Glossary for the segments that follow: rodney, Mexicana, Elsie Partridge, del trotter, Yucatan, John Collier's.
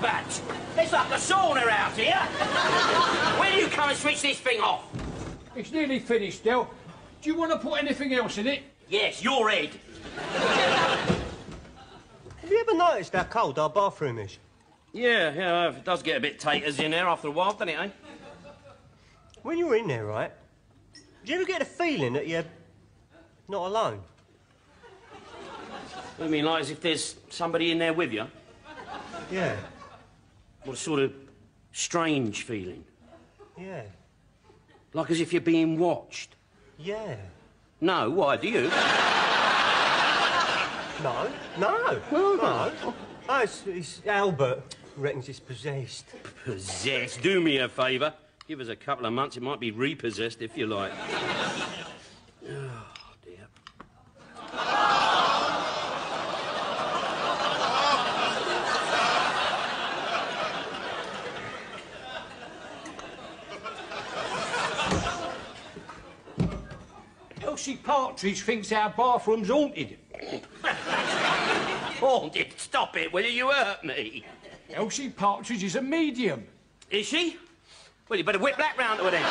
got that? It's like a sauna out here. When do you come and switch this thing off? It's nearly finished, Del. Do you want to put anything else in it? Yes, your head. Have you ever noticed how cold our bathroom is? Yeah, it does get a bit taters in there after a while, doesn't it, eh? When you're in there, right, do you ever get the feeling that you're not alone? I mean, like as if there's somebody in there with you? Yeah. What a sort of strange feeling. Yeah. Like as if you're being watched? Yeah. No, why, do you? No. Oh, it's Albert reckons it's possessed. Possessed? Do me a favour. Give us a couple of months, it might be repossessed, if you like. Oh, dear. Elsie Partridge thinks our bathroom's haunted. Haunted? Stop it, will you? You hurt me. Elsie Partridge is a medium. Is she? Well, you better whip that round to her then.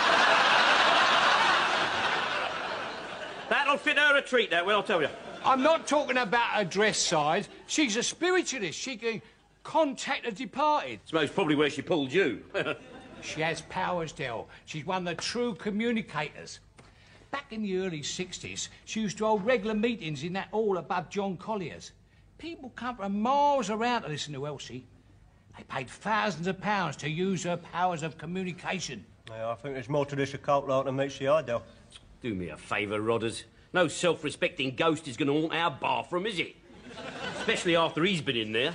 That'll fit her a treat, that will, I'll tell you. I'm not talking about her dress size. She's a spiritualist. She can contact the departed. I suppose probably where she pulled you. She has powers, Del. She's one of the true communicators. Back in the early 60s, she used to hold regular meetings in that hall above John Collier's. People come from miles around to listen to Elsie. They paid thousands of pounds to use her powers of communication. Yeah, I think there's more to this occult like than meets the eye, Del. Do me a favour, Rodders. No self-respecting ghost is going to haunt our bathroom, is it? Especially after he's been in there.